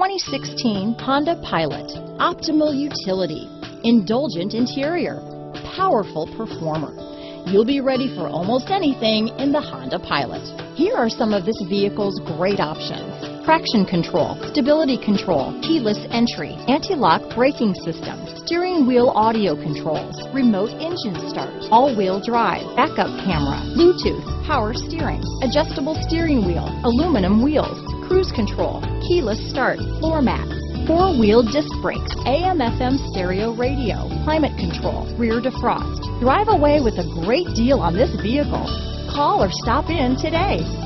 2016 Honda Pilot. Optimal utility, indulgent interior, powerful performer. You'll be ready for almost anything in the Honda Pilot. Here are some of this vehicle's great options: traction control, stability control, keyless entry, anti-lock braking system, steering wheel audio controls, remote engine start, all-wheel drive, backup camera, Bluetooth, power steering, adjustable steering wheel, aluminum wheels, cruise control, keyless start, floor mats, four-wheel disc brakes, AM/FM stereo radio, climate control, rear defrost. Drive away with a great deal on this vehicle. Call or stop in today.